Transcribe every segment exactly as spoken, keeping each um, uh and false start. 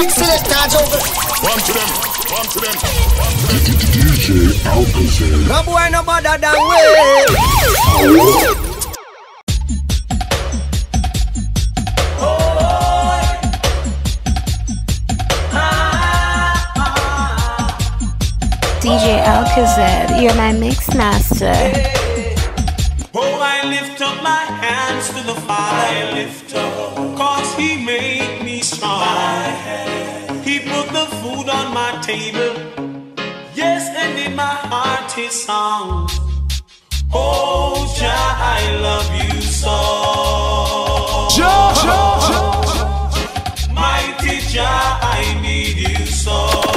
kick select dodge over. Come to them. Come to them. D J Alkazed. No boy no bother that way. D J Alkazed, you're my mix master. Oh, I lift up my hands to the Father. I lift up, cause He made me strong. He put the food on my table. Yes, and in my heart His song. Oh, Jah, I love you so. Jah, Jah, Jah, mighty Jah, I need you so.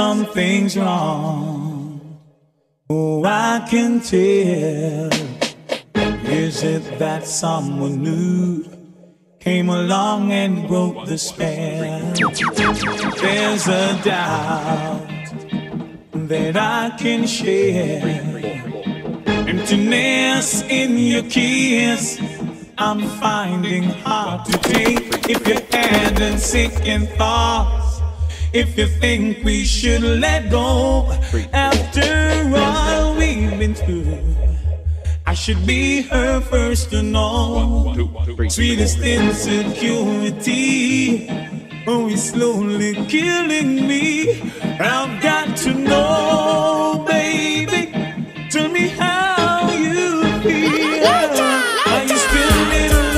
Something's wrong. Oh, I can tell. Is it that someone new came along and broke the spell? There's a doubt that I can share. Emptiness in your kiss I'm finding hard to take. If you're dead and sick in thought, if you think we should let go, after all we've been through, I should be her first to know. Sweetest insecurity, oh, it's slowly killing me. I've got to know, baby, tell me how you feel. Are you still in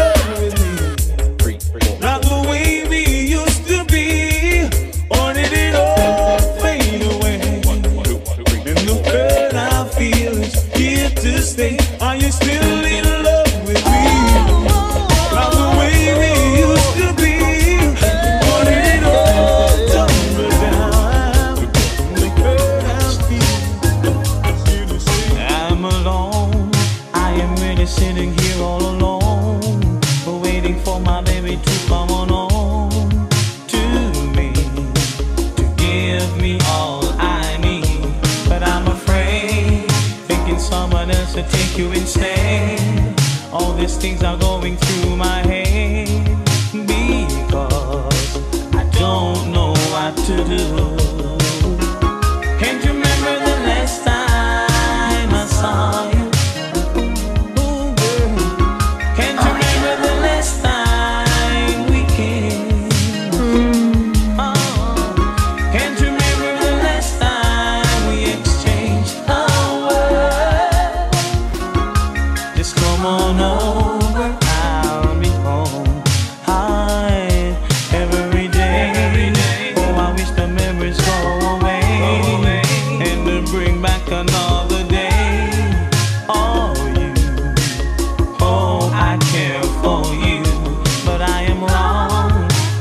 love with me? Not the way we used to be. Are you still in love with me? Not the way we used to be. But it all tumble down. The hurt I feel. I'm alone. I am really sitting here all alone, waiting for my baby to come on home to me, to give me all I need. But I'm afraid, thinking someone else will take you instead. All these things are going through my head, because I don't know what to do. Can't you remember the last time I saw you? Ooh, girl. Can't you remember the last time we kissed? Oh. Can't you remember the last time we exchanged our words? Just come on over, I'll be home. I every day. Oh, I wish the memories go away, and to bring back another day. Oh, you, oh, I care for you, but I am wrong,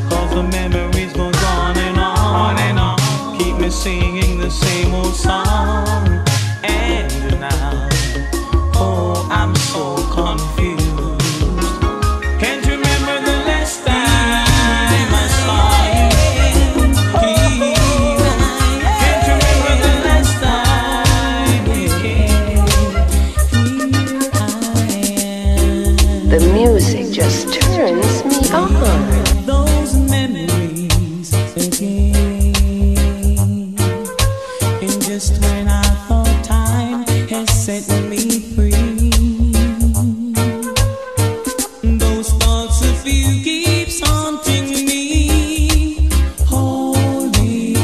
cause the memories goes on and on and on. Keep me singing the same old song, and now, oh, I'm so confused. Can't you remember the last time I saw you? Can't you remember the last time we came? has set me free. Those thoughts of you keeps haunting me, holding you,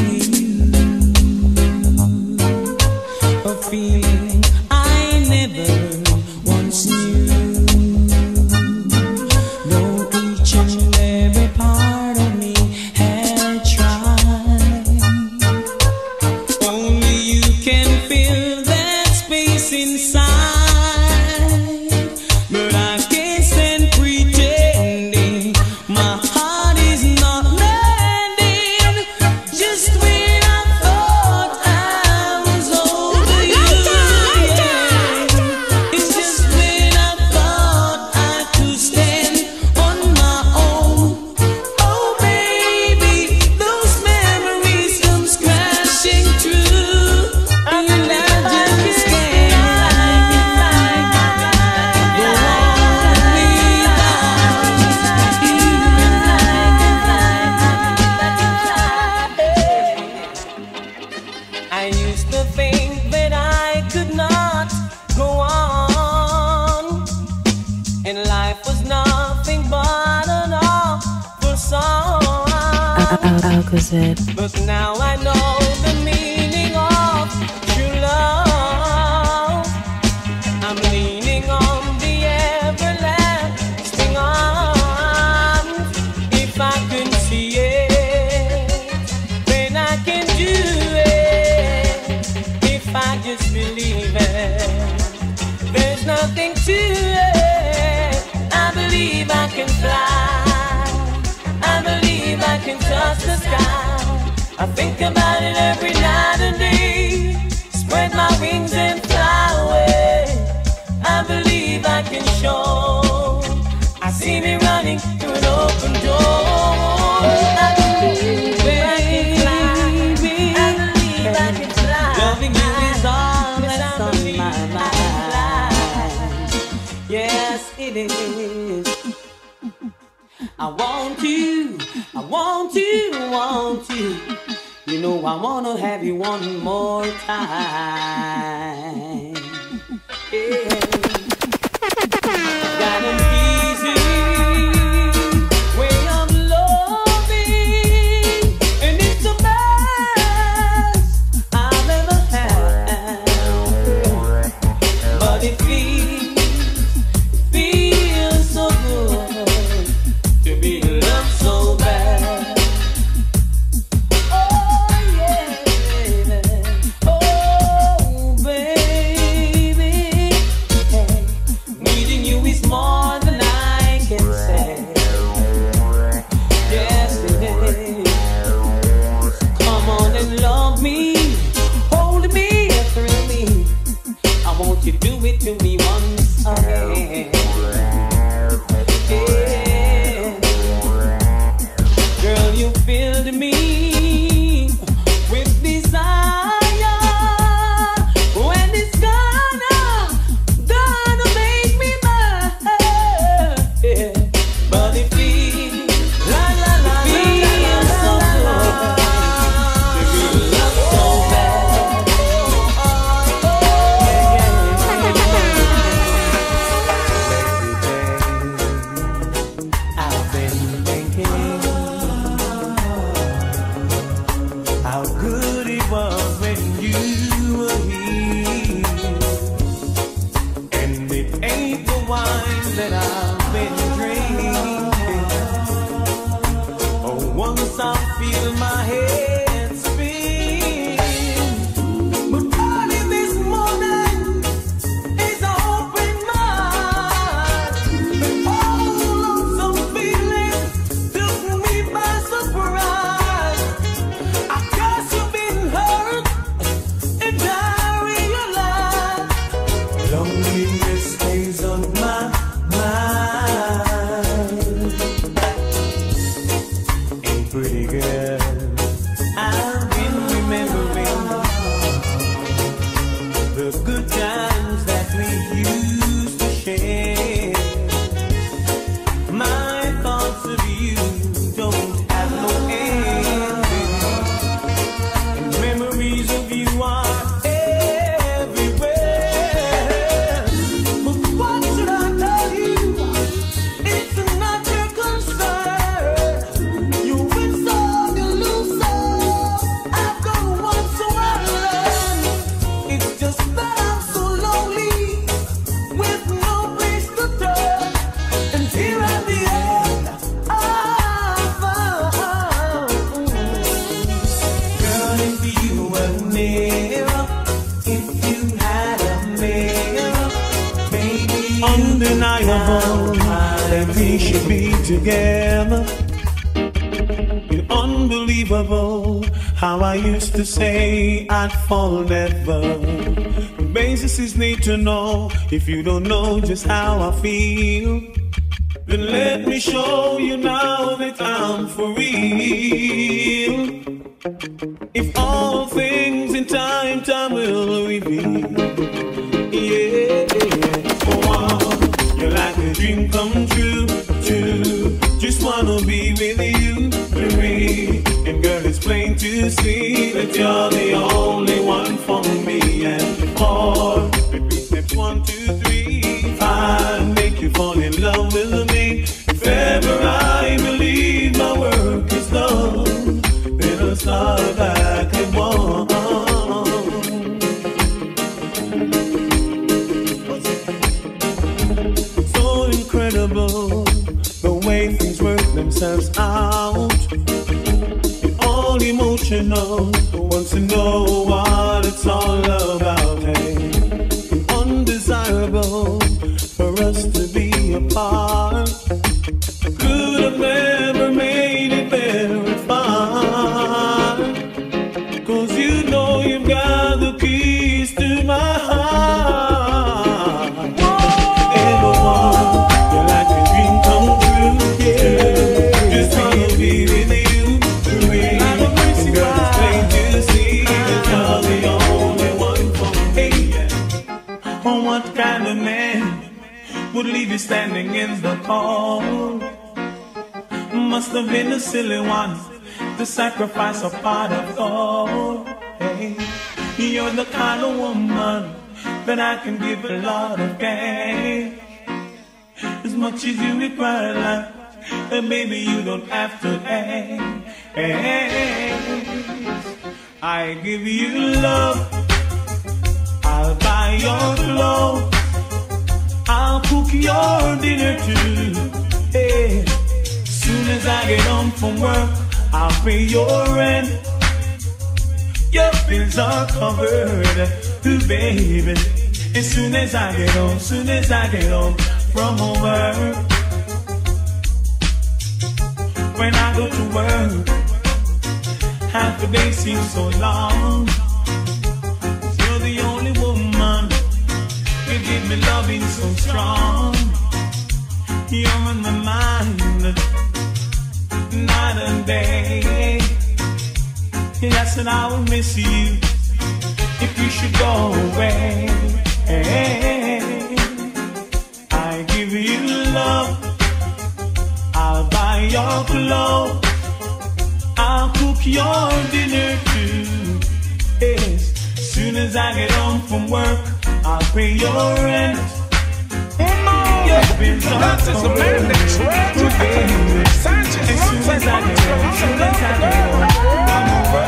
a feeling I never once knew. Though each and every part of me had tried, only you can fill that space inside. But I can't stand pretending my heart is not mending. Just when I thought I was over you, yeah. It's just when I thought I could stand on my own. Oh baby, those memories come crashing through. And I just can't go on without you. I used to think that I could not go on, and life was nothing but an awful song. Alkazed. But now I know the meaning of true love. I'm leaning on the everlasting arms. If I can see it, then I can do it. If I just believe it, there's nothing to it. I believe I can fly. I believe I can touch the sky. I think about it every night and day. Spread my wings and fly away. I believe I can show. I see me running through an open door. I believe I can fly. I believe I can fly. Loving you is all that I believe I can fly. Yes, it is. I want you, I want you, want you. You know I wanna have you one more time. Yeah. Got an easy way of loving, and it's the best I've ever had. But it feels, feels so good to be loved so bad. Oh yeah, baby. Oh baby. Hey, needing you is more than I can say. Yes, it is. Come on and love me, hold me, thrill me. I want you to do it to me once again. Girl, you filled me with desire. When it's gonna, gonna make me mad. Yeah. But it feels, la la la la, feels so good to be loved so bad. Baby, I've been thinking how good it was when you were here. And it ain't the wine that I've been drinking. Oh, once I feel my head spin. But early this morning is an open mind. All of some feelings took me by surprise. I guess you've been hurt, and I realize loneliness stays on my mind. And pretty girl, I've been remembering the good times that we used to share. My thoughts of you don't have no end. And memories of you are everywhere. Undeniable that we should be together. You're unbelievable. How I used to say I'd fall never. The basis is need to know. If you don't know just how I feel, then let me show you now that I'm for real. If all things in time, time will reveal. Dream come true, true. Just wanna be with you, Marie. And girl, it's plain to see that you're the only one for me. And four, baby, step one, two, three, five, make you fall in love with me. If ever I believe my work is done, then I'll start back at one. The way things work themselves out. You're all emotional, want to know what it's all about. Hey, undesirable for us to be apart. Could have never made it very far, 'cause you know you've got the keys to my heart. Everyone, what kind of man would leave you standing in the cold? Must have been a silly one to sacrifice a part of all. Hey, you're the kind of woman that I can give a lot of cash. As much as you require life, then maybe you don't have to ask. I give you love, I'll buy your clothes, I'll cook your dinner too. Hey, soon as I get home from work, I'll pay your rent. Your bills are covered, ooh, baby. As soon as I get home, soon as I get home from work. When I go to work, half the day seems so long. Me loving so strong, you're on my mind, night and day. Yes, and I will miss you if you should go away. I give you love, I'll buy your clothes, I'll cook your dinner too. Yes, soon as I get home from work, I'll pay your rent. Love is a man that's tragic. Sanchez, as soon as I get home, as soon as I get home, I'm over.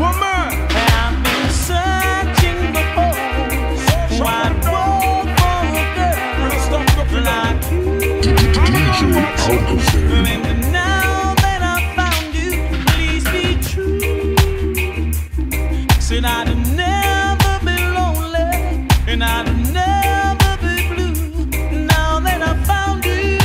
Woman, I've been searching before, wide world for a girl like you. D J Alkazed. And now that I found you, please be true. Said I'd never. And I'll never be blue now that I found you.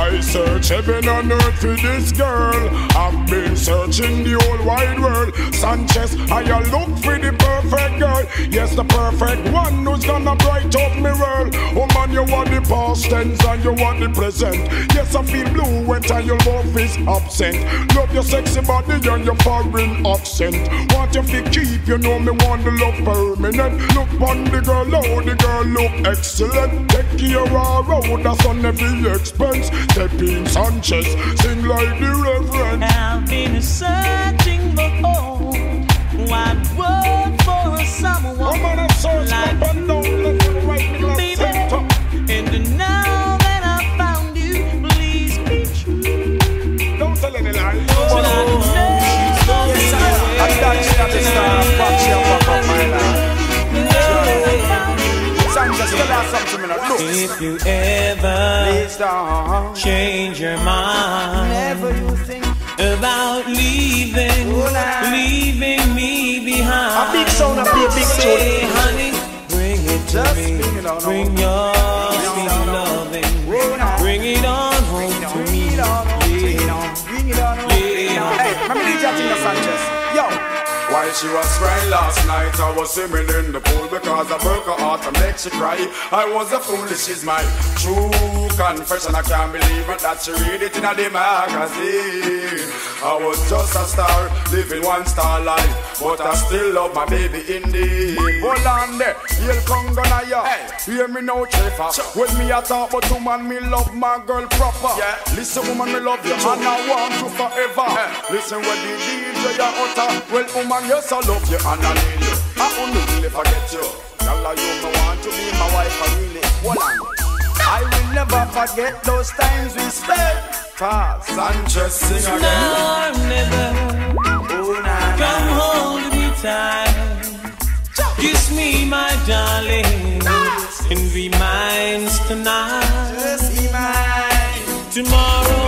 I search heaven and earth for this girl. I've been searching the whole wide world. Sanchez, I look for the perfect girl. Yes, the perfect one who's gonna bright up my world. Oh man, you want the past tense and you want the present. Yes, I feel blue when your love is absent. Love your sexy body and your foreign accent. Want you to keep, you know me want the love permanent. Look on the girl, oh the girl look excellent. Take care of her road, that's on every expense. Step in Sanchez, sing like the reverend. I've been searching the whole wide world for someone like you, baby. And now that I found you, please be true. Don't tell any lies. Oh, she's so sad. I'm not sure if it's not a part of my life. something in a look. If you ever change your mind, never you think about leaving, leaving me behind. A big sound, a big, big tune, honey. Bring it to me. Bring your sweet loving. Bring it on home to me. Bring it on home. Hey, my manager Tina Sanchez. While she was crying last night, I was swimming in the pool because I broke her heart and make she cry. I was a fool, she's my true confession. I can't believe it that she read it in the magazine. I was just a star, living one star life, but I still love my baby indeed. Hold on there, you'll come gonna ya. Hear me now, Chafer. When me a talk about two man, me love my girl proper. Yeah. Listen, woman, me love you and I want you forever. Hey. Listen, when the D J a utter, well, woman, yes, I love you and I need you. I only will forget you. Girl, I you no want to be my wife. I really want you. I will never forget those times we spent. Fast Sanchez, sing again. No, never. Oh, nah, come nah. Hold me tight. Kiss me, my darling. Ah. And be mine tonight. Just be mine. Tomorrow.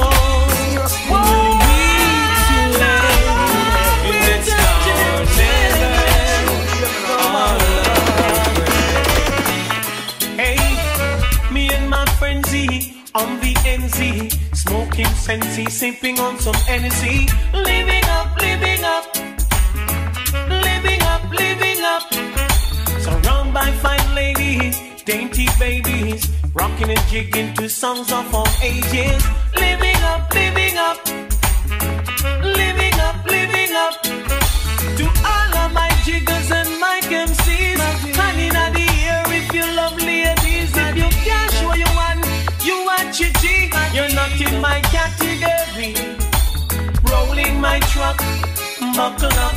On the N Z, smoking Sensi, sipping on some N Z. Living up, living up, living up, living up. Surrounded by fine ladies, dainty babies, rocking and jigging to songs of all ages. Living up, living up, living up, living up. To all of my jiggers and my M Cs, hanging out the air if you love ladies, if you can show you one. You are G G, you're not in my category. Rolling my truck, buckle up.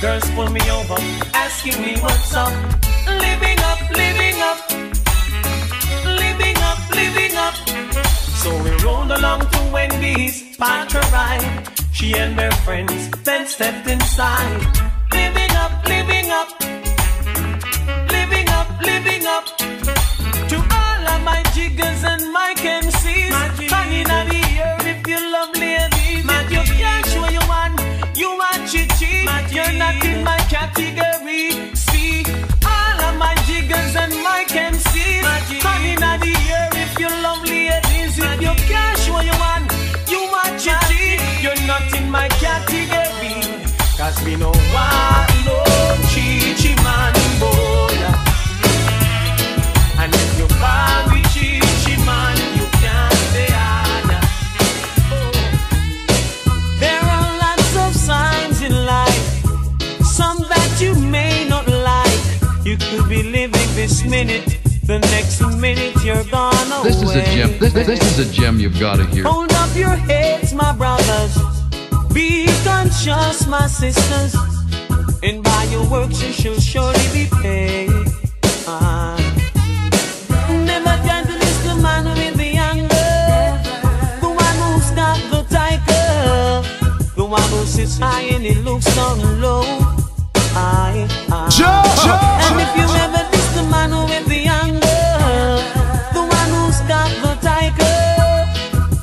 Girls pull me over, asking me what's up. Living up, living up, living up, living up. So we rolled along to Wendy's, parked her ride. She and her friends then stepped inside. Living up, living up, living up, living up. To all of my jiggers and my M Cs, hanging out the air if you love ladies. If you can't show you one, you are chichi. You're not in my category. See, all of my jiggers and my M Cs, hanging out the air if you love ladies. If you can't show you one, you are chichi. You're not in my category. Cause we know one, no chichi man boy. And if you can't be chichi man, you can't stay under. There are lots of signs in life, some that you may not like. You could be living this minute, the next minute you're gone away. This is a gem, this, this is a gem you've got to hear. Hold up your heads, my brothers. Be conscious, my sisters. And by your works you shall surely be paid. uh, Never can to miss the man with the anger, the one who stops the tiger, the one who sits high and he looks down low. I, I. And if you ever miss the man with the anger, the one who stops the tiger,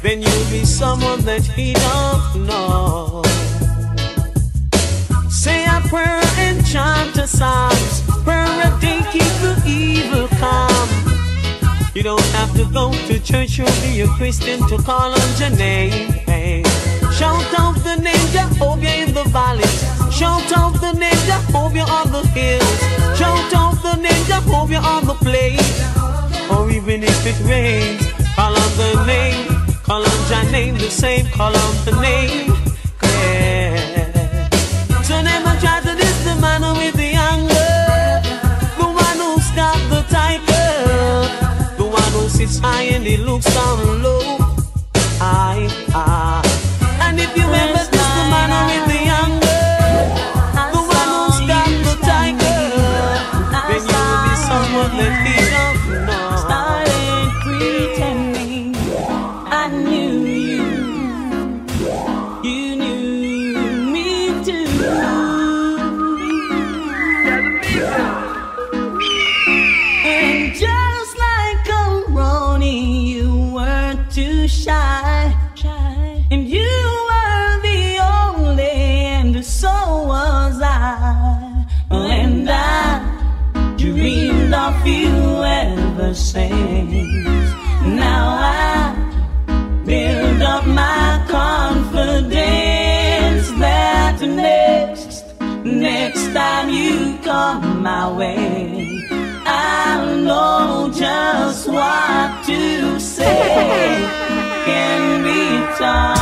then you'll be someone that he don't know. Say a prayer and chant the psalms, prayer a day keep the evil calm. You don't have to go to church or be a Christian to call on your name. Hey. Shout out the name Jehovah in the valleys. Shout out the name Jehovah on the hills. Shout out the name Jehovah on the plains. Or even if it rains, call on the name. Call on your name the same. Call on the name. Yeah. So never try to diss the man with the anger, the one who stopped the tiger, sits high and he looks down low. I, I. And if you ever miss the man with the anger, the one who stopped the tiger, then you will be someone that he don't know. Started pretending I knew you, you knew me too, and just like things. Now I build up my confidence that the next, next time you come my way, I'll know just what to say. Can we talk?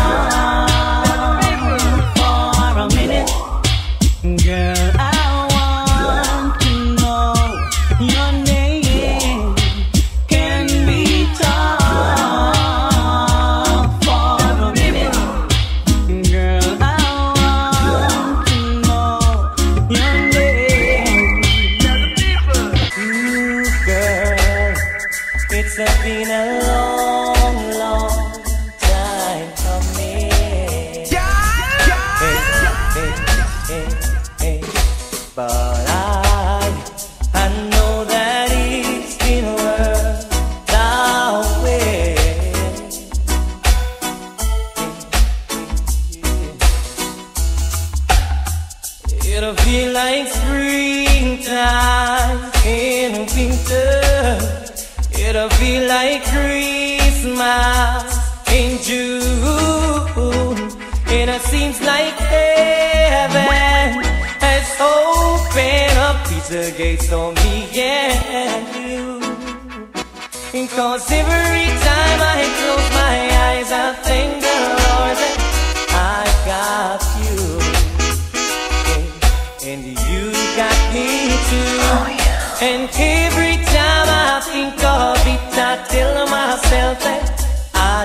I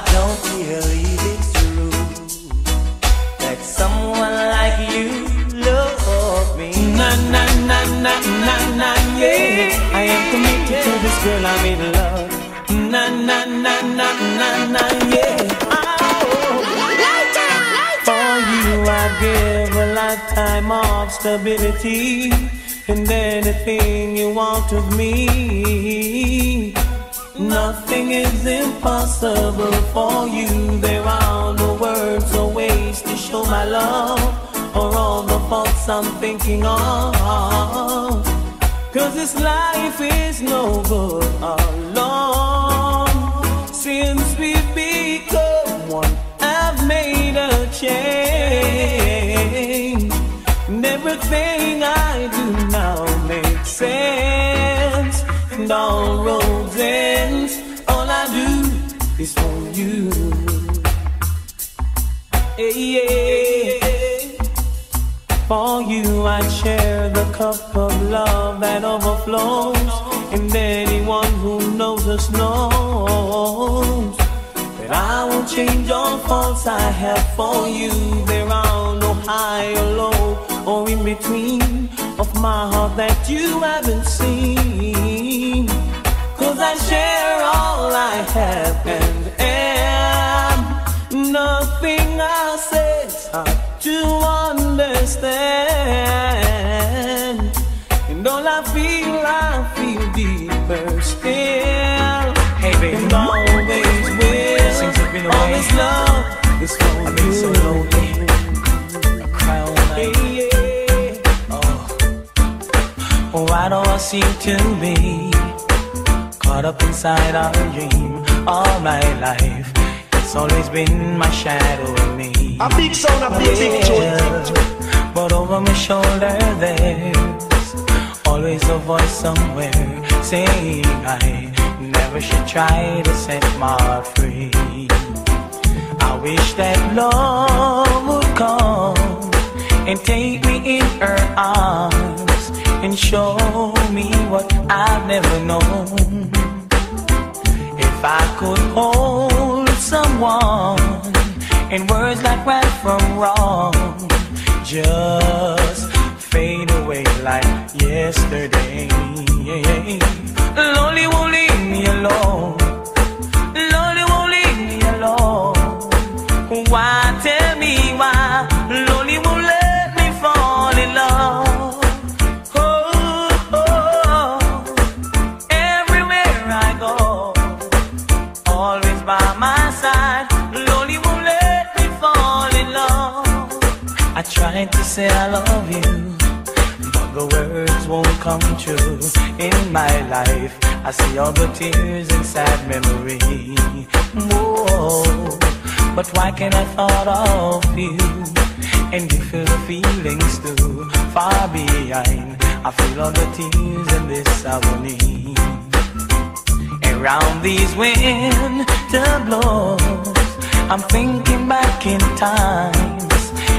tried to say I love you, but the words won't come true in my life. I see all the tears and sad memory. Whoa, but why can't I thought of you? And you feel the feelings too far behind. I feel all the tears in this agony. And round these winter blows, I'm thinking back in time.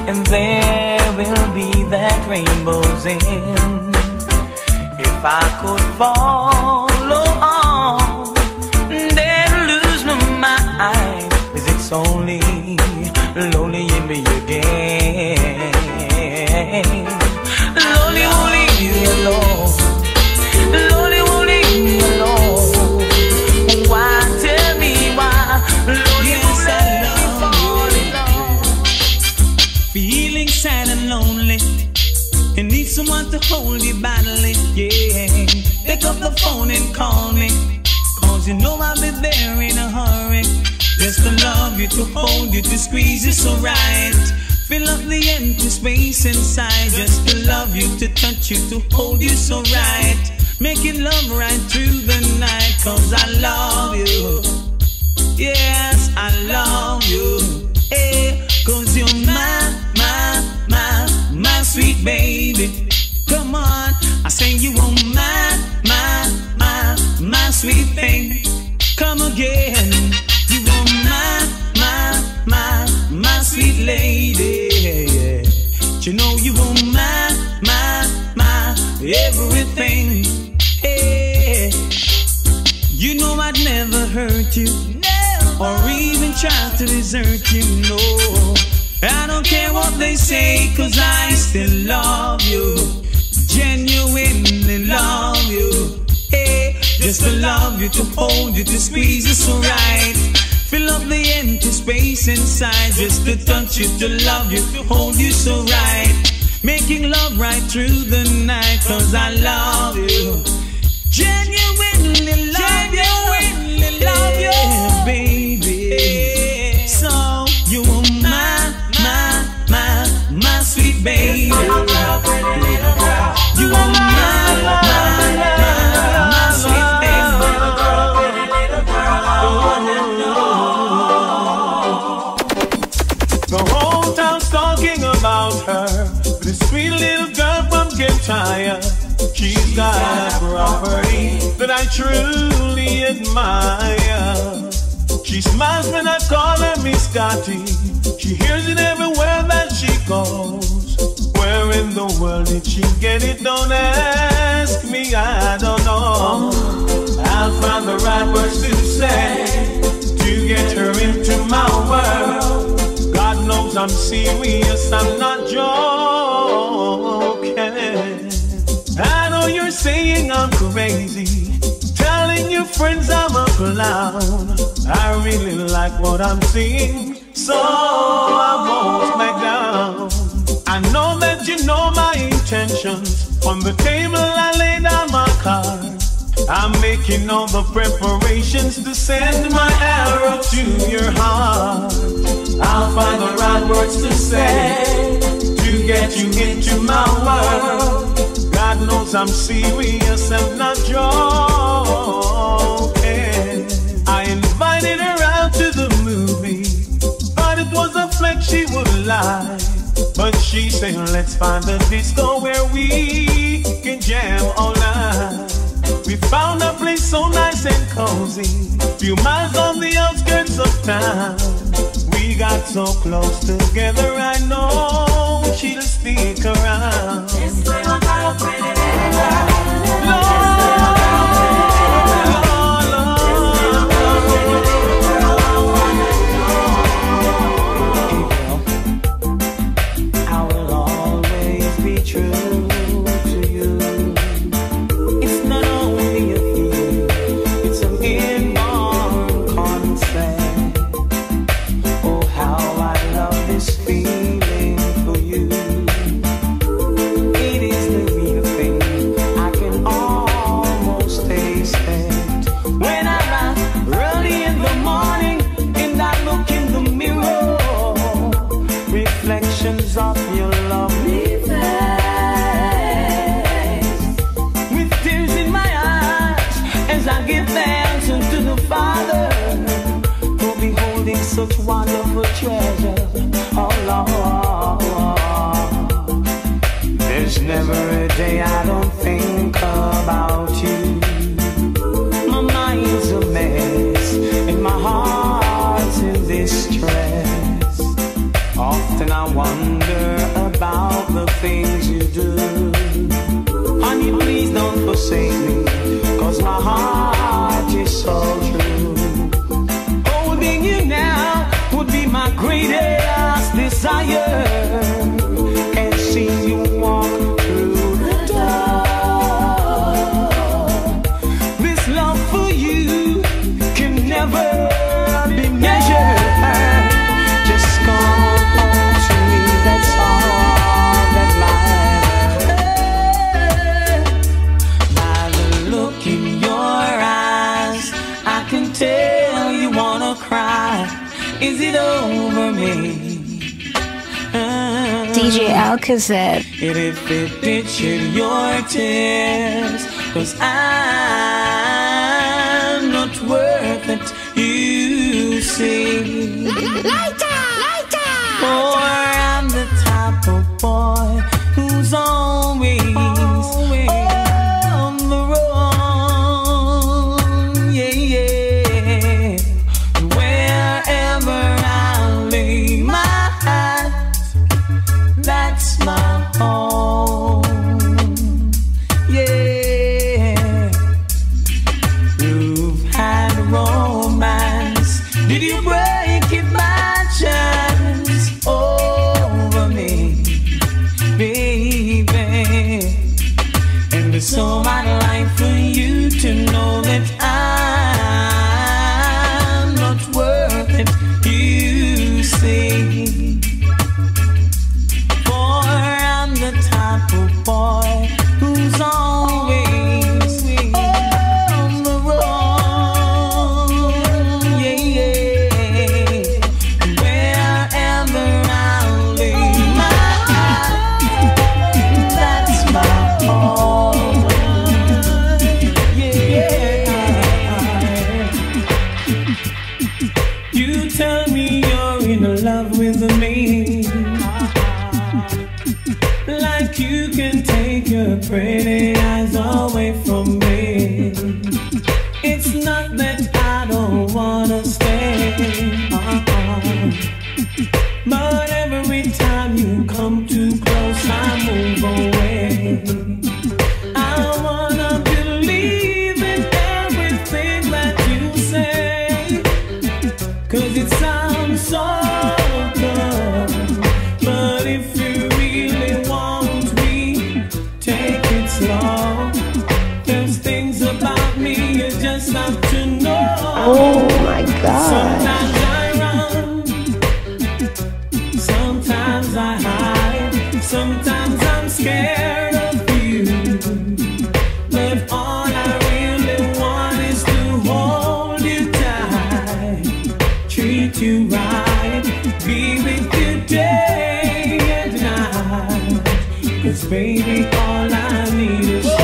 And there will be that rainbow's end. If I could follow on, then lose my mind, 'cause it's only lonely in me again. Lonely won't leave you alone. Lonely won't leave me alone. Why, tell me why? Lonely won't let me fall in love. Feeling sad and lonely, you need someone to hold you badly, yeah. Pick up the phone and call me, 'cause you know I'll be there in a hurry. Just to love you, to hold you, to squeeze you so right. Fill up the empty space inside. Just to love you, to touch you, to hold you so right. Making love right through the night, 'cause I love you. Yes, I love you, hey, 'cause you're my, my, my, my sweet baby. Come on, I say you are my, my, my, my sweet thing. Come again. You are my, my, my, my sweet lady, yeah, yeah. You know you are my, my, my everything, yeah. You know I'd never hurt you, never. Or even try to desert you, no. I don't care what they say, 'cause I still love you. Genuinely love you, hey. Just to love you, to hold you, to squeeze you so right. Fill up the empty space inside. Just to touch you, to love you, to hold you so right. Making love right through the night, 'cause I love you. Genuinely love you, genuinely love you, yeah, baby, yeah. So you are my, my, my, my sweet baby. You are my, my, my. She's got a property that I truly admire. She smiles when I call her Miss Scotty. She hears it everywhere that she goes. Where in the world did she get it? Don't ask me, I don't know. I'll find the right words to say to get her into my world. God knows I'm serious, I'm not joking. I know you're saying I'm crazy, telling your friends I'm a clown. I really like what I'm seeing, so I won't back down. I know that you know my intentions. On the table I lay down my card. I'm making all the preparations to send my arrow to your heart. I'll find the right words to say to get you into my world. God knows I'm serious, I'm not joking. I invited her out to the movie, but it was a flex she would like. But she said, let's find a disco where we can jam all night. We found a place so nice and cozy, few miles on the outskirts of town. We got so close together, I know she'll stick around. Feeling for you, it is such wonderful treasures. Oh Lord, there's never a day I don't think about you. My mind's a mess and my heart's in distress. Often I wonder about the things you do. Honey, please don't forsake me, 'cause my heart is so true. Holding you now would be my greatest desire, and seeing you walk through the door. This love for you can never be measured. Just come to me, that's all that matters. By the look in your eyes, I can tell cry. Is it over me? Uh, D J Alkazed. And if it did shed your tears, 'cause I'm not worth it, you see. Later, later. For I'm the type of boy who's always, always on the road. Yeah, yeah. Oh, yeah. You've had romance. Did you break it by chance over me, baby? And it's so my life for you to know that I'm not worth it, you see. Boy who's always on the road, yeah, yeah. Wherever I lay my heart, that's my home, yeah. You tell me you're in love with me, like you can take your pretty eyes away from me. It's not that I don't wanna stay, uh-uh. But every time you come too close, I move away. I wanna believe in everything that you say, 'cause it sounds so good. But if you really want me, take it slow. There's things about me you just have to know. Oh my God. Sometimes I run, sometimes I hide, sometimes I'm scared of you. But all I really want is to hold you tight, treat you right, be with you day. Cause baby, all I need is love.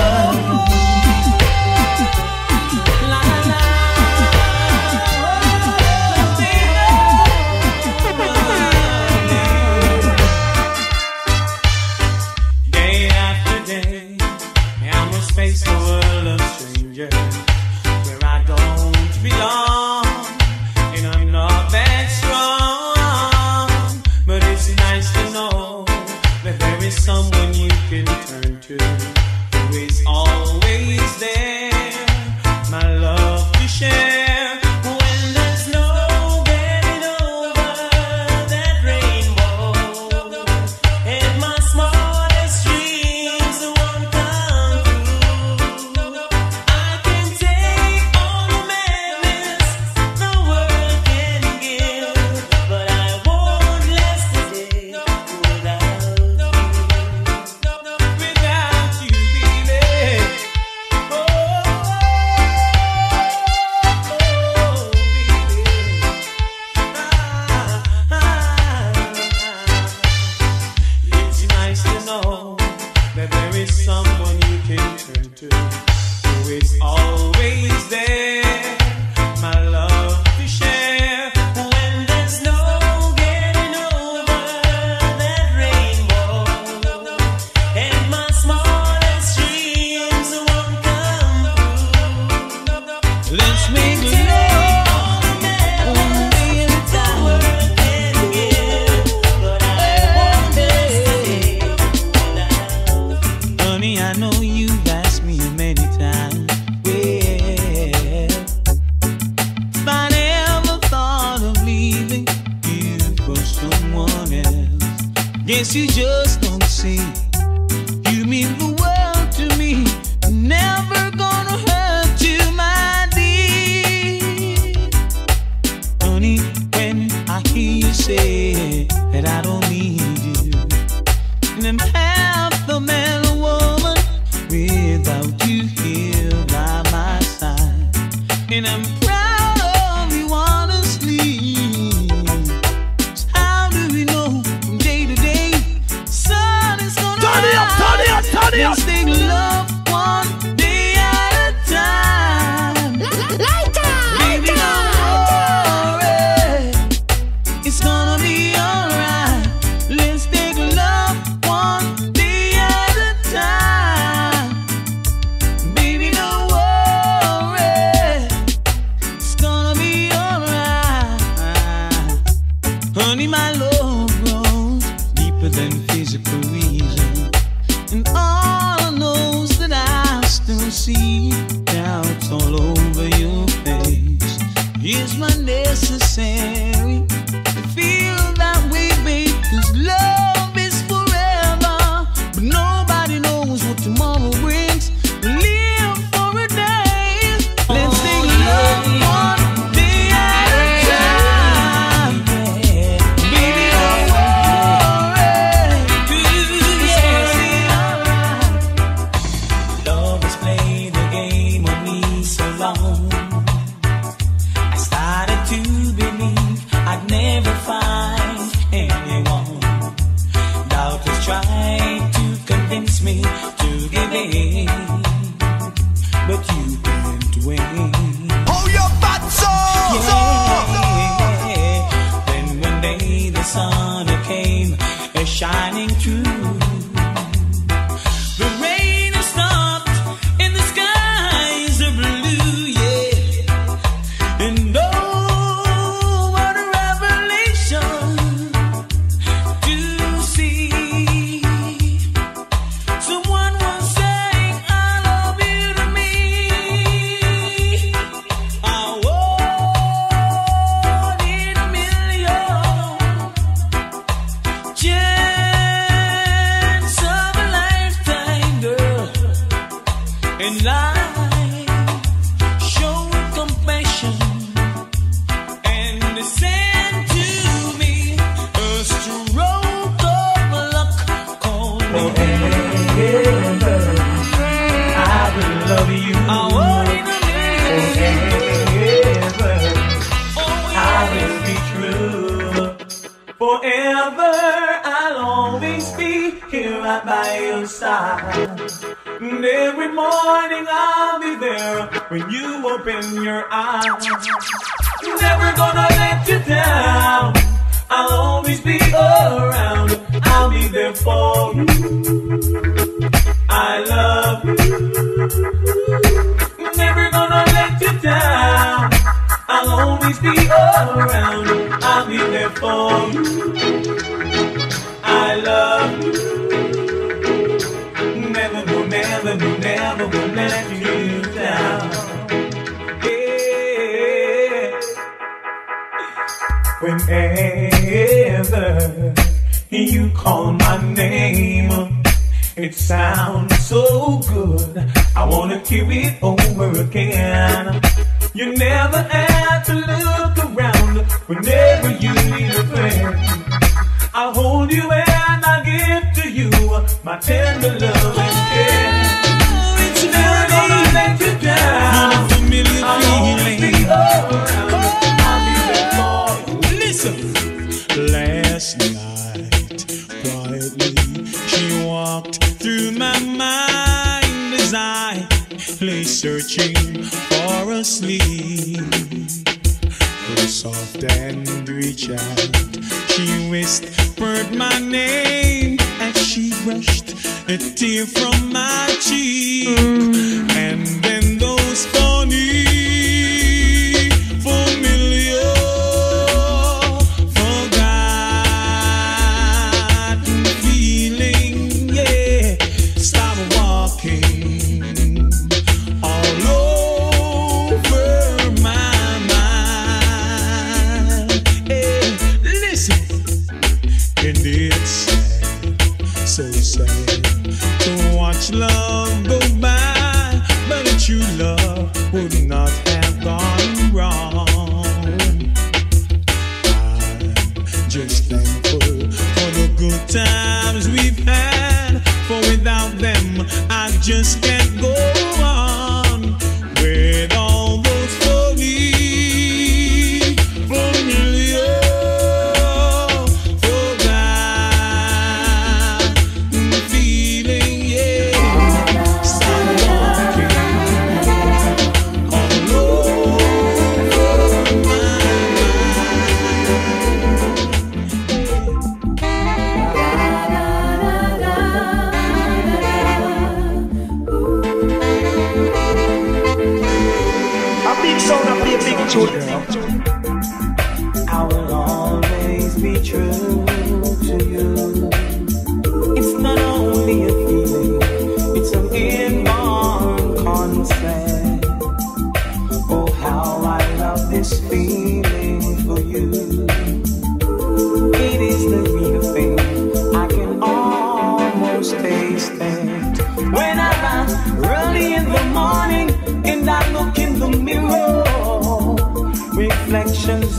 Always there, my love to share. When there's From my cheek, and then those funny you love would not have gone wrong. I'm just thankful for the good times we've had, for without them I just can't go on. With all those funny, familiar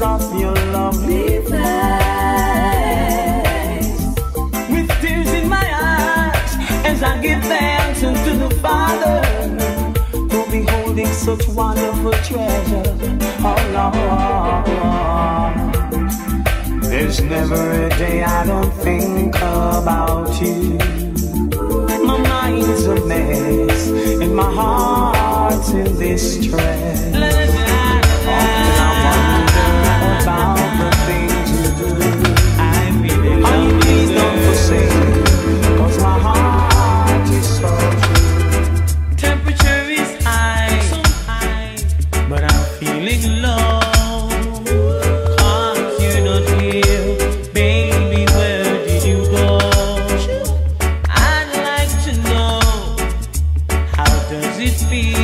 of your lovely face, with tears in my eyes as I give thanks unto the Father for beholding such wonderful treasure. Oh Lord, there's never a day I don't think about you. My mind is a mess and my heart's in distress. About the things you do, I really love you. Oh, please don't forsake me, cause my heart is so true. Temperature is high, so high, but I'm feeling low. Can't you not hear, baby? Where did you go? I'd like to know, how does it feel?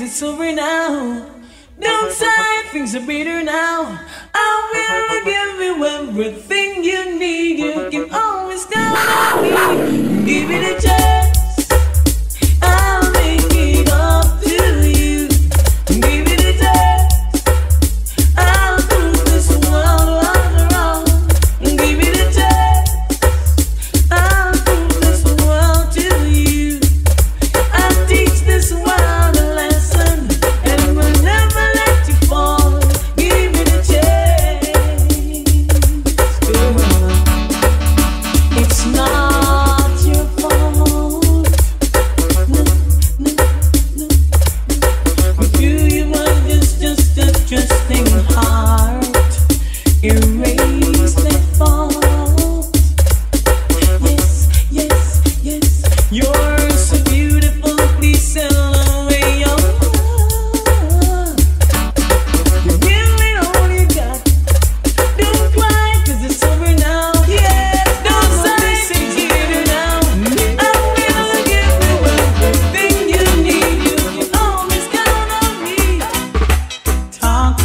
'cause it's over now. Don't say things are bitter now. I will give you everything you need. You can always count on me. Give it a chance, I'll make it up to you. Give it a chance, I'll prove this world all wrong. Give it a chance, I'll prove this world to you. I'll teach this world.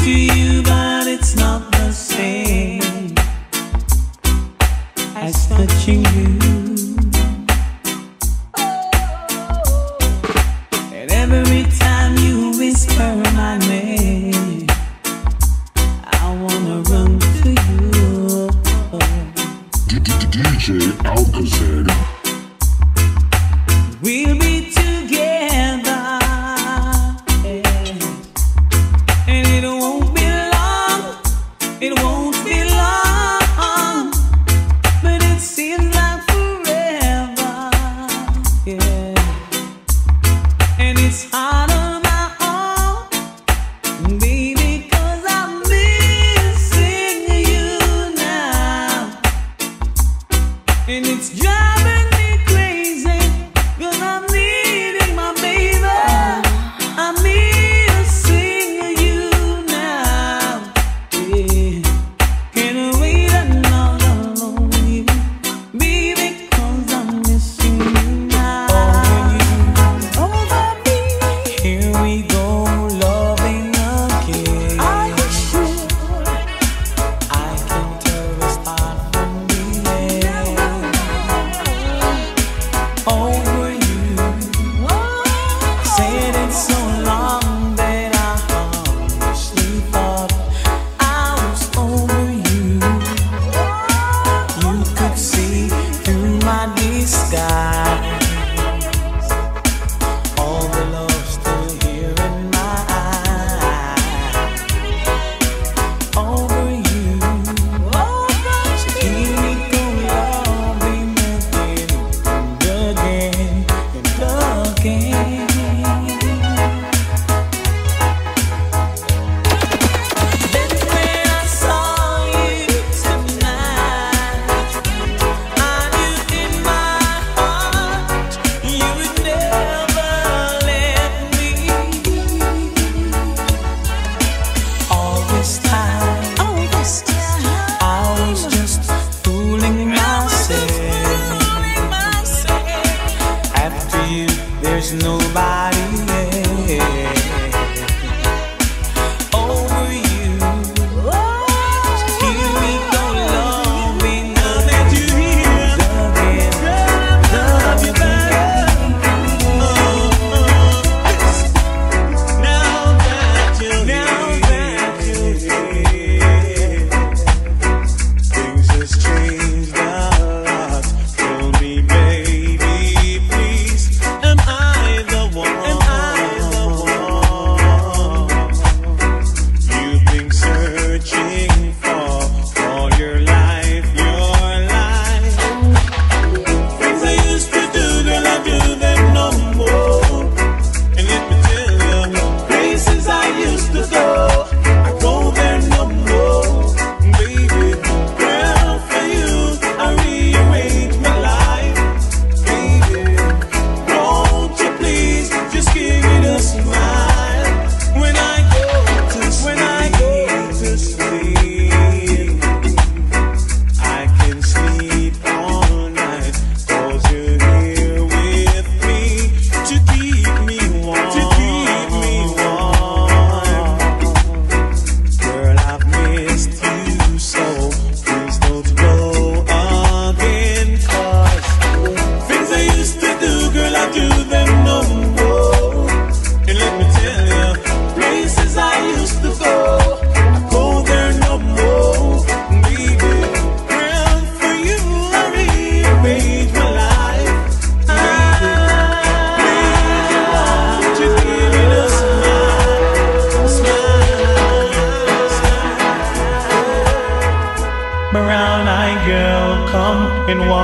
To you, but it's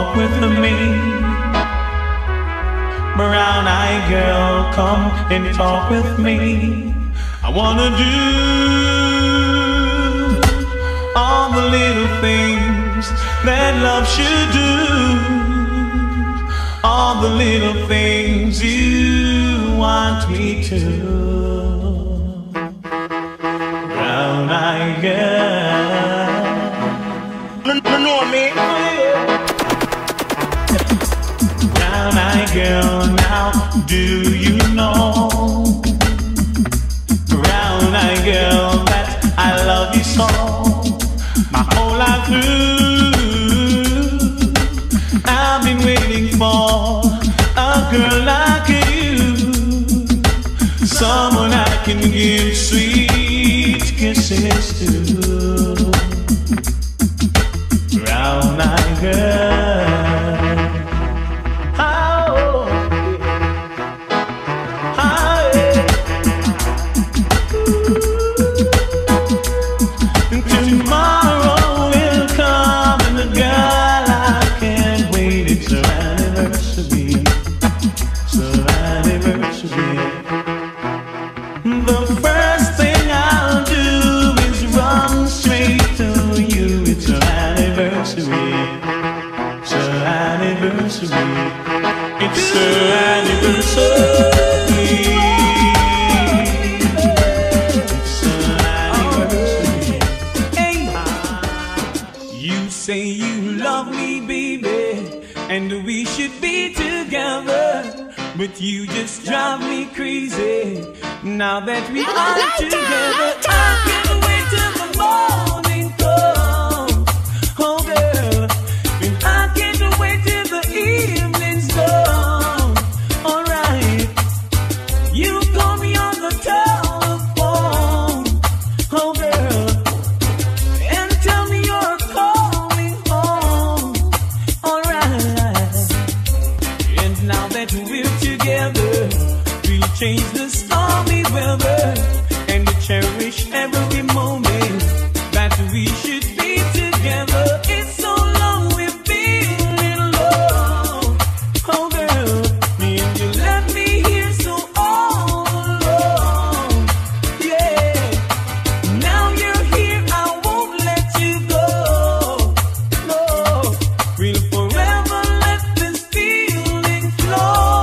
walk with me. Brown-eyed girl, come and talk with me. I wanna do all the little things that love should do. All the little things you want me to. Brown-eyed girl, know me. Brown-eyed girl, now do you know? Brown-eyed girl, that I love you so. My whole life through I've been waiting for a girl like you, someone I can give sweet kisses to. Brown-eyed girl, it's her anniversary. It's her anniversary. Hey, you say you love me, baby, and we should be together, but you just drive me crazy. Now that we are together, I can't wait till the morning comes. Oh girl, and I can't wait till the evening. Change the stormy weather and to cherish every moment that we should be together. It's so long we've been in love. Oh girl, and you left me here so all alone. Yeah, now you're here, I won't let you go. No, we'll forever let this feeling flow.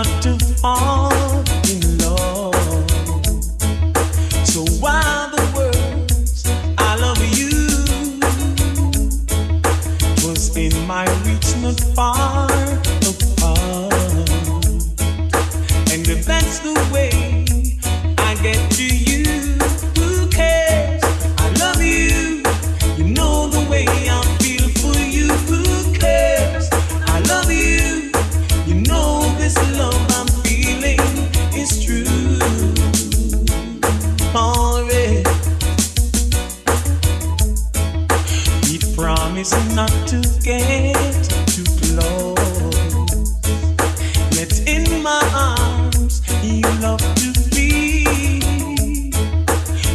Not to fall in love, so why the words I love you? 'Twas in my reach, not far apart. And if that's the way I get to you, who cares? I love you, you know the way I feel for you. Who cares? I love you, you know this love I'm feeling is true. Alright, he promised not to get too close. Yet in my arms you love to be.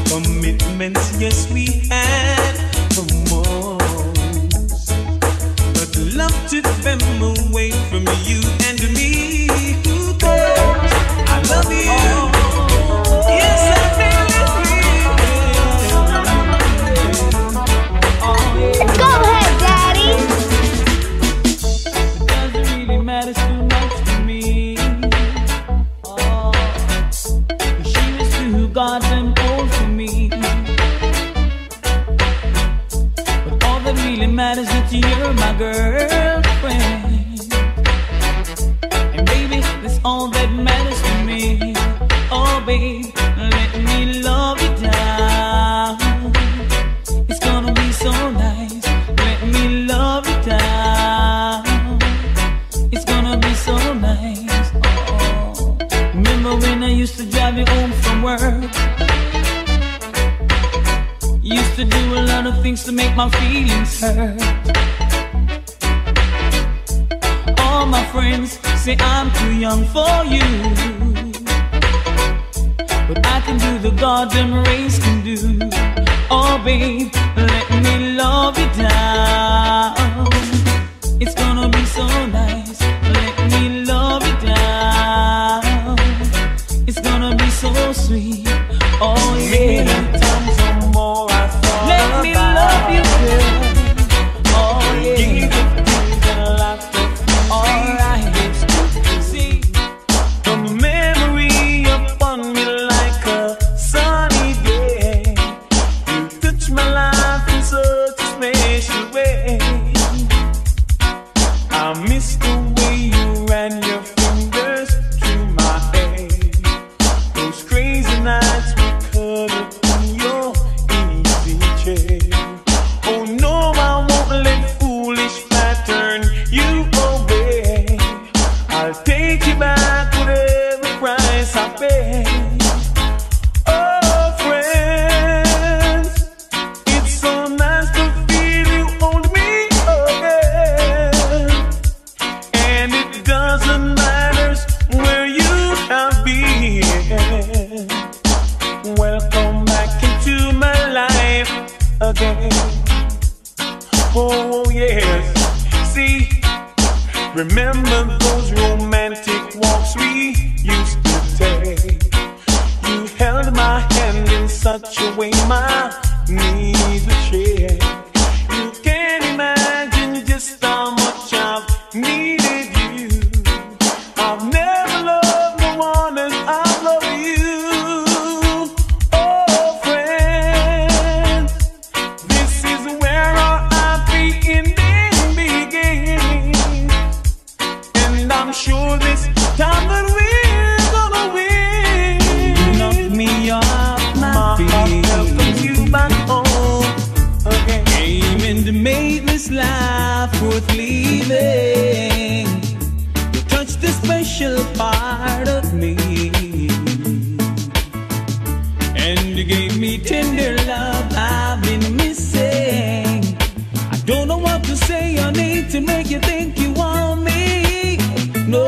Commitments, yes, we had for most, but love took them away from you and me. I love you. Oh, yes, I feel it real. Go ahead, Daddy. It doesn't really matter too much to me. Oh, she was too goddamn old for me. But all that really matters is that you're my girlfriend. All that matters to me, oh babe, let me love you down. It's gonna be so nice, let me love you down. It's gonna be so nice. Used to do a lot of things to make my feelings hurt. All my friends say I'm too young for you, but I can do the garden race can do. Oh babe, let me love you down. It's gonna be so nice. Let me love you down. It's gonna be so sweet. Oh yeah. Many times or more I thought let about me love you down. Oh yeah. Give you the laughter. Alright. See the memory upon me like a sunny day. You touch my life in such a special way. I miss the way you ran your fingers through my hair. Those crazy nights we cuddled in your easy chair. Oh no, I won't let foolish pattern you obey. I'll take you back whatever price I pay. Oh friends, it's so nice to feel you hold me again. And it doesn't matter where you have been. Welcome back into my life again. Oh yes, see, remember those romantic walks we used to take. You held my hand in such a way my knees would shake. You can't imagine just how much I've needed you. I've never loved no one as I love you. Oh friends, this is where our happy ending begins. And I'm sure this time that we're gonna win. You knocked me off my feet. Welcome you back home again. Came in to make this life worth leaving. You touched a special part of me, and you gave me tender love I've been missing. I don't know what to say or need to make you think you want me. No,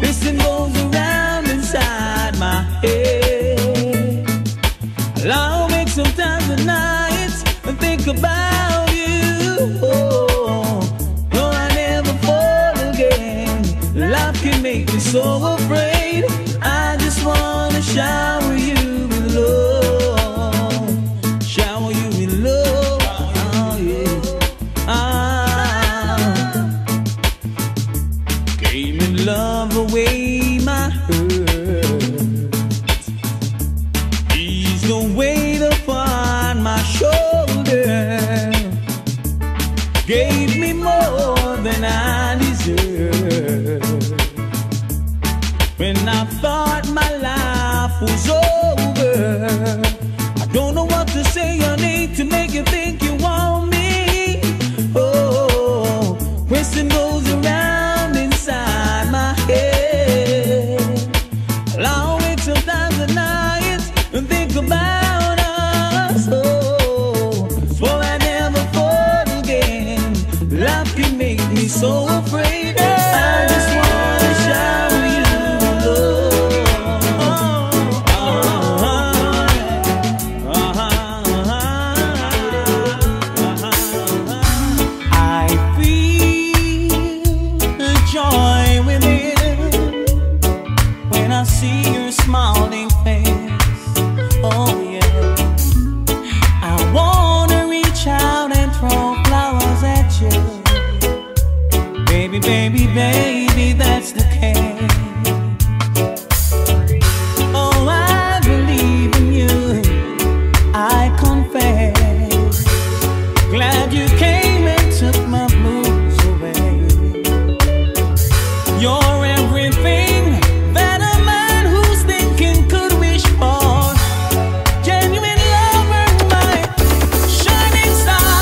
this thing goes around inside my head. I'll make some time tonight and think about you. Oh, no, I never fall again. Life can make me so afraid. I just wanna shower you with love. Shower you with love. Oh yeah. Ah, came and love away my hurt. Ease the weight upon my shoulder. Gave me more than I deserved. When I thought my life was over, I don't know what to say or need to make you think you want me. Oh, question goes around inside my head. I'll wait till times at night and think about us. Oh, for I never fall again. Life can make me so afraid. I just wanna shout. Baby, baby, that's the case. Oh, I believe in you, I confess. Glad you came and took my blues away. You're everything that a man who's thinking could wish for. Genuine lover, my shining star.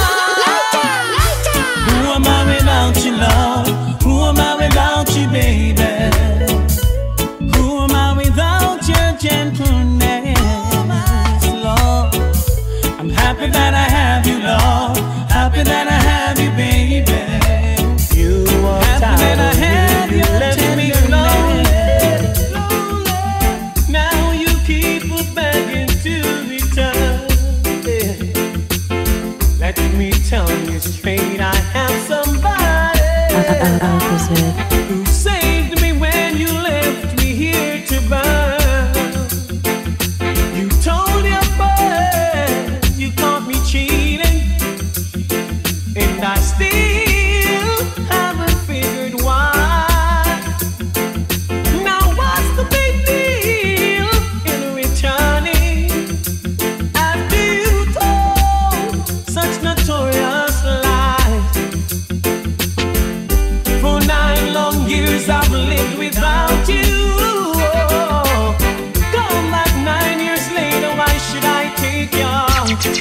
Who am I without your love? Who am I without you, baby?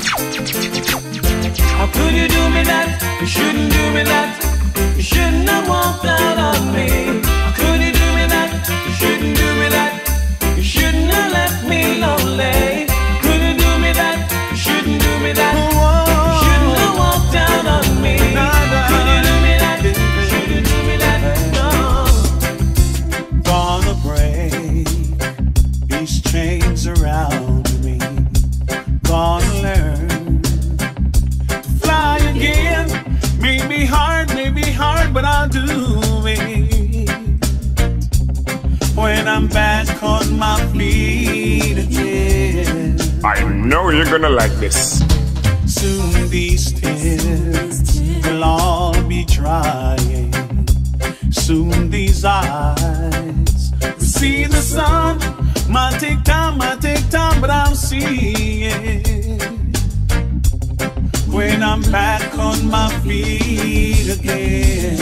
How could you do me that? You shouldn't do me that. You shouldn't have walked out on me. How could you do me that? You shouldn't do me that. You shouldn't have left me lonely. How could you do me that? You shouldn't do me that. You shouldn't have walked out on me. How could you do me that? You shouldn't do me that. No. Gonna break these chains around me. Gonna learn. May be hard, may be hard, but I'll do it. When I'm back on my feet again, I know you're gonna like this. Soon these tears will all be drying. Soon these eyes will see the sun. Might take time, might take time, but I'll see it. When I'm back on my feet again.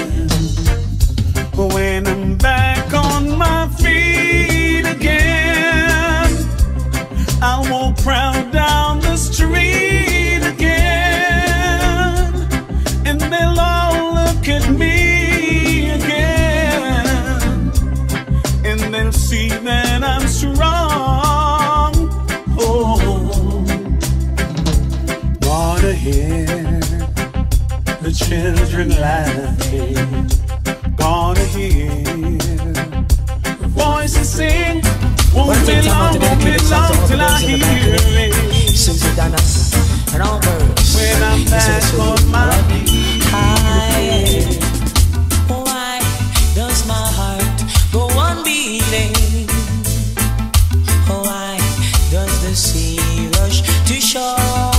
When I'm back on my feet again, I won't prowl down the street again, and they'll all look at me again, and they'll see that I'm strong. Oh, wanna hear the children laughing, gonna hear the voices sing. Won't be long, won't be long till I hear it. When I'm back on my feet, why does my heart go on beating? Why does the sea rush to shore?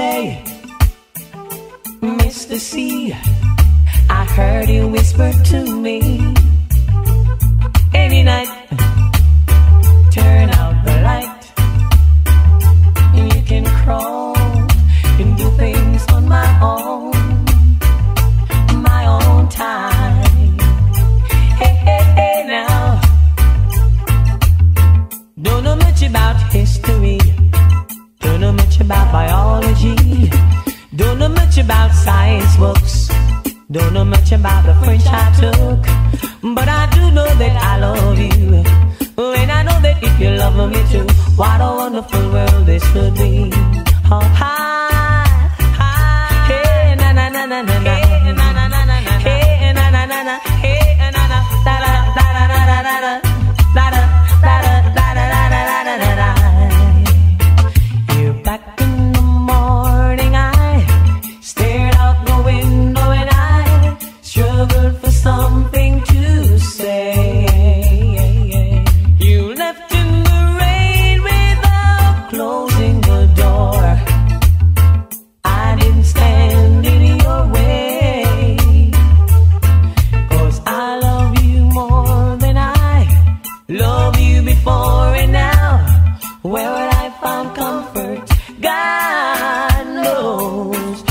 Say, Mister C, I heard you whisper to me every night. Turn out the light, and you can crawl and do things on my own, my own time. Hey, hey, hey, now, don't know much about history. Don't know much about biology. Don't know much about science books. Don't know much about the French I took. But I do know that I love you. And I know that if you love me too, what a wonderful world this would be. Oh, hi, hi. Hey, na na na na na na. Hey, na na na na na. Hey, na na na na. Hey, na na na na na na na na na. Something to say. You left in the rain without closing the door. I didn't stand in your way, 'cause I love you more than I love you before. And now, where would I find comfort? God knows.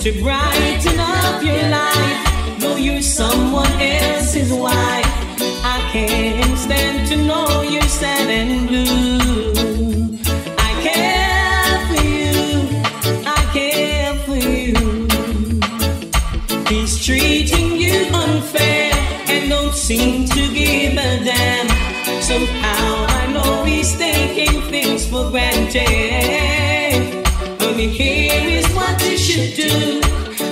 to brighten up your life. No, you're someone else's wife. I can't stand to know you're sad and blue. I care for you, I care for you. He's treating you unfair and don't seem to give a damn. Somehow I know he's taking things for granted. Only here is what you should do.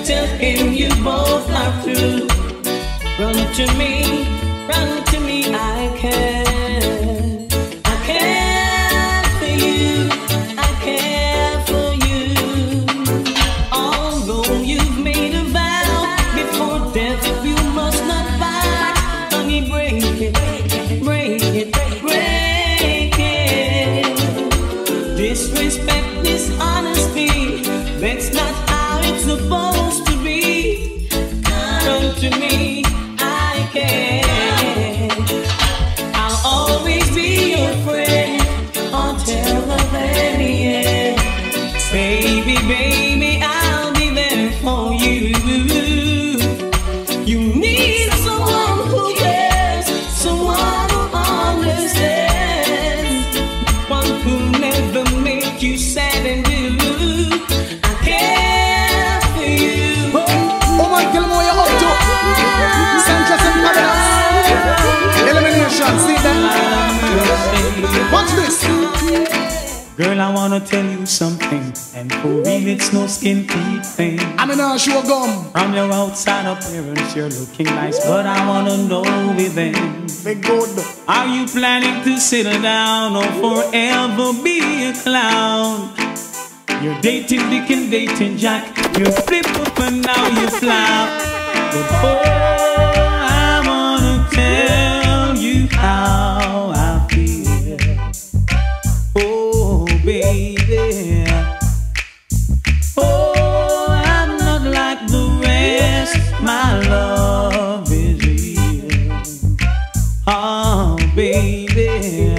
Tell him you both are through. Run to me, run to me, I care. I care for you, I care for you. Although you've made a vow, before death you must not fight. Honey, break it, break it, break it. Disrespect, dishonesty, that's not how it's supposed to be. Run to me, I care. Baby, I'll be there for you. You need someone who cares, someone who understands, one who never makes you sad and blue. I care for you. Oh my God, what you're up to? Sanchez and Madness. Elimination, see that? Watch this. Girl, I wanna tell you something, and for real it's no skin deep thing. I'm in a show gum. From your outside appearance, you're looking nice, but I wanna know within. Are you planning to settle down or forever be a clown? You're dating Dick and dating Jack. You flip up and now you flop. But oh, I wanna tell you how I feel. Baby, oh, I'm not like the rest. My love is real. Oh, baby.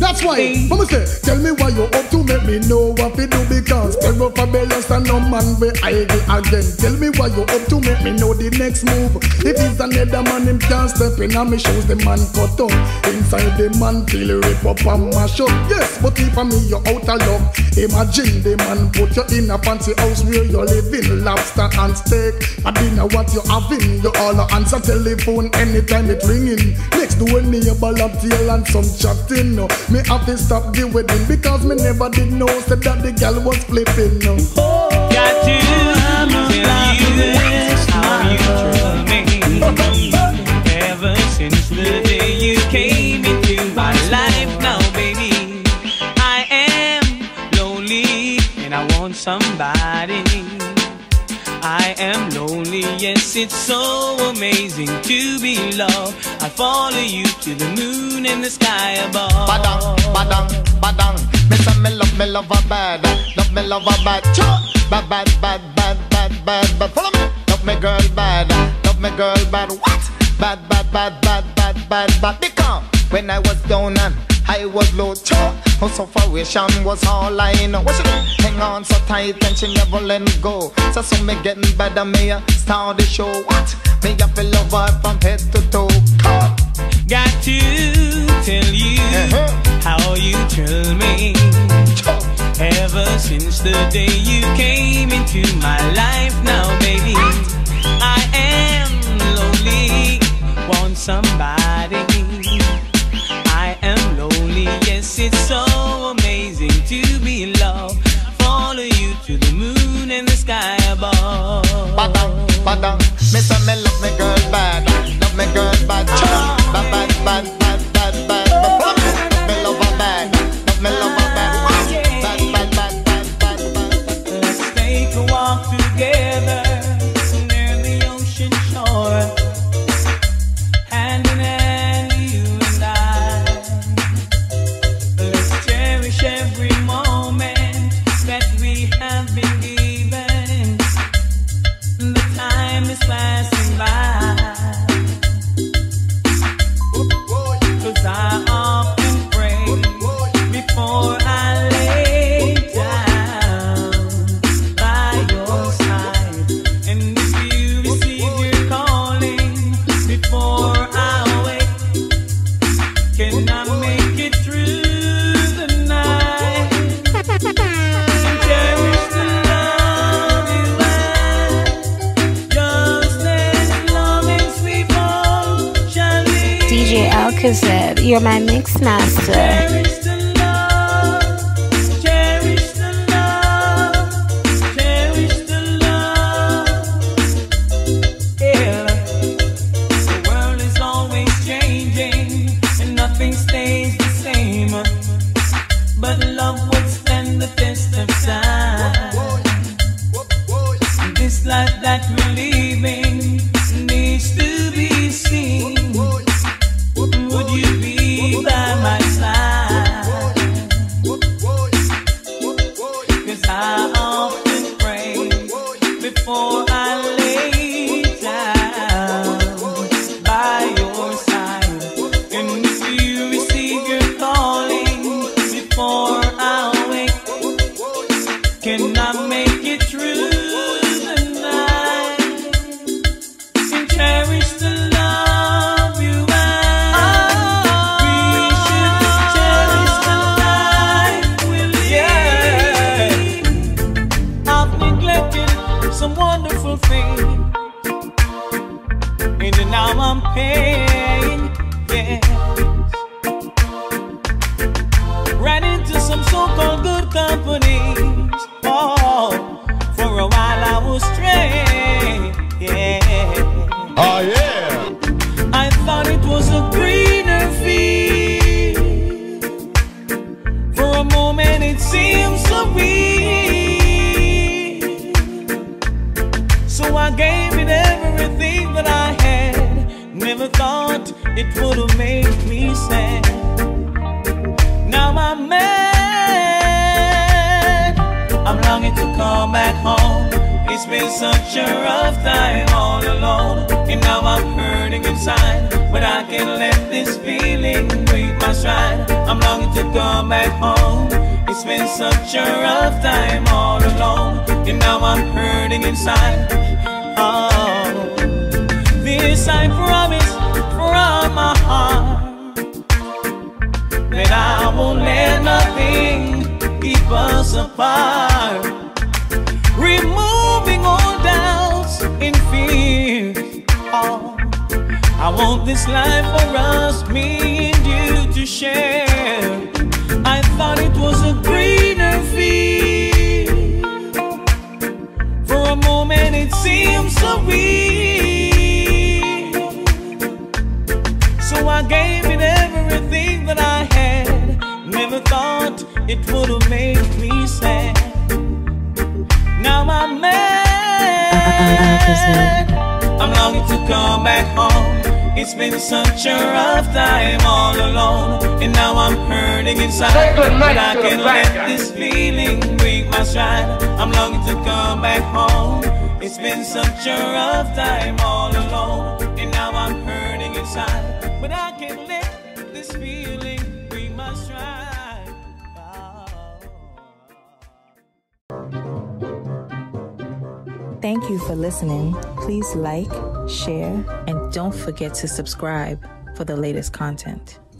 That's why, mama say, tell me why you up to make me know what to do, because terror for balance and no man where I be again. Tell me why you up to make me know the next move. If it's another man, him can't step in on me shoes, the man cut up. Inside the man feel rip up and mash up. Yes, but if I me you out of love, imagine the man put you in a fancy house where you're living, lobster and steak. I dinner what you having, you all answer telephone anytime it ringing. Next door neighbor lap tail and some chatting. Me have to stop the wedding because me never did know said that the girl was flipping. No. Oh, got you, I'm not you this, how you trouble me. Ever since the day you came into my life, now baby, I am lonely and I want somebody. I am lonely, yes, it's so amazing to be loved. I follow you to the moon and the sky above. Badang, badang, badang. Me say me love, me love a bad. Love me love a bad. Bad, bad, bad, bad, bad, bad, bad. Follow me. Love me girl bad. Love me girl bad. What? Bad, bad, bad, bad, bad, bad, bad. Become when I was down and I was low, chow. Her sufferation was all I know. She hang on so tight and she never let go. So soon me getting better, me start the show. What? Me I feel over from head to toe. Cut. Got to tell you uh-huh. how you thrill me. Chow. Ever since the day you came into my life, now baby, I am lonely. Want somebody? I am lonely, yes, it's so amazing to be loved. Follow you to the moon and the sky above. Badang, badang, me say me love me girl bad. Love me girl bad, ah. Bad, bad, bad, bad, bad, bad, bad. Love me love her bad, love me love her bad. Bad, bad, bad, bad, bad, bad. Let's take a walk together near the ocean shore. Hand in hand. Every moment that we have been given, the time is passing by. Cause I often pray before I lay down by your side. Alkazed. You're my mix master. That we're leaving needs to be seen. Would you be by my side? Cause I often pray before I lay down by your side. And if you receive your calling before I wake, can I make it true? It would have made me sad. Now I'm mad. I'm longing to come back home. It's been such a rough time all alone. And now I'm hurting inside, but I can't let this feeling break my stride. I'm longing to come back home. It's been such a rough time all alone. And now I'm hurting inside. Oh, this I promise from my heart that I won't let nothing keep us apart. Removing all doubts and fears. Oh, I want this life for us, me and you, to share. I thought it was a greener field. For a moment it seemed so weird. I gave it everything that I had. Never thought it would have made me sad. Now I'm mad. I'm longing to come back home. It's been such a rough time all alone. And now I'm hurting inside, but I can't let this feeling break my stride. I'm longing to come back home. It's been such a rough time all alone. And now I'm hurting inside, but I can't let this feeling be my stride. Oh. Thank you for listening. Please like, share, and don't forget to subscribe for the latest content.